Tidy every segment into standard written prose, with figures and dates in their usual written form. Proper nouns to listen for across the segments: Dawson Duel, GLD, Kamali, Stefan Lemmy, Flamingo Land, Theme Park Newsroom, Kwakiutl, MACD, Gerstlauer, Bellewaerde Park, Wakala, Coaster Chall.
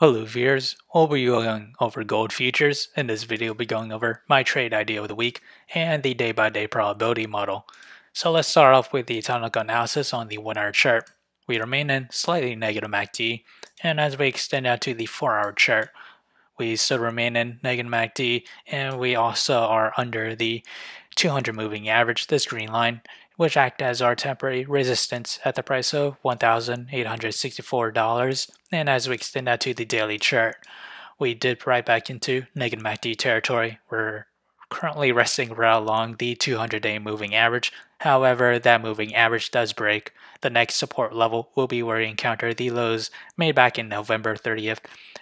Hello viewers, we'll be going over gold futures. In this video, we'll be going over my trade idea of the week and the day-by-day probability model. So let's start off with the technical analysis on the 1-hour chart. We remain in slightly negative MACD, and as we extend out to the 4-hour chart, we still remain in negative MACD, and we also are under the 200 moving average, this green line, which act as our temporary resistance at the price of $1,864. And as we extend that to the daily chart, we dip right back into negative MACD territory. We're currently resting right along the 200-day moving average. However, that moving average does break. The next support level will be where we encounter the lows made back in November 30th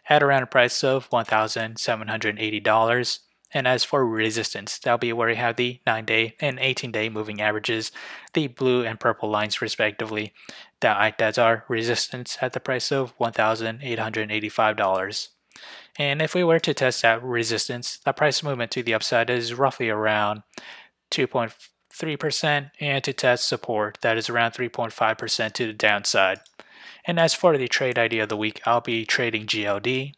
at around a price of $1,780. And as for resistance, that'll be where we have the 9-day and 18-day moving averages, the blue and purple lines respectively, that act as our resistance at the price of $1,885. And if we were to test that resistance, the price movement to the upside is roughly around 2.3%, and to test support, that is around 3.5% to the downside. And as for the trade idea of the week, I'll be trading GLD.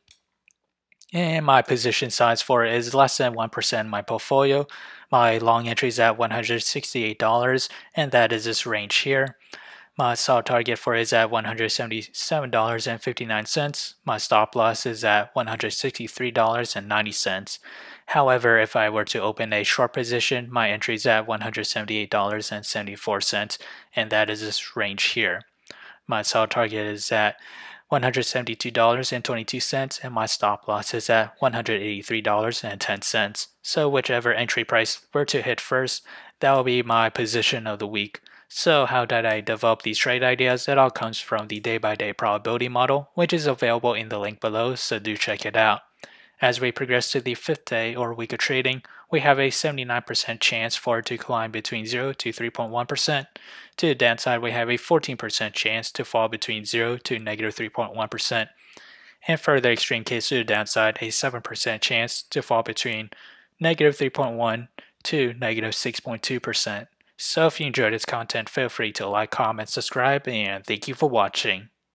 And my position size for it is less than 1% in my portfolio. My long entry is at $168, and that is this range here. My sell target for it is at $177.59. My stop loss is at $163.90. However, if I were to open a short position, my entry is at $178.74, and that is this range here. My sell target is at $172.22, and my stop loss is at $183.10. So whichever entry price were to hit first, that will be my position of the week. So how did I develop these trade ideas? It all comes from the day-by-day probability model, which is available in the link below, so do check it out. As we progress to the 5th day or week of trading, we have a 79% chance for it to climb between 0 to 3.1%. To the downside, we have a 14% chance to fall between 0 to negative 3.1%. And further extreme case to the downside, a 7% chance to fall between negative 3.1 to negative 6.2%. So if you enjoyed this content, feel free to like, comment, subscribe, and thank you for watching.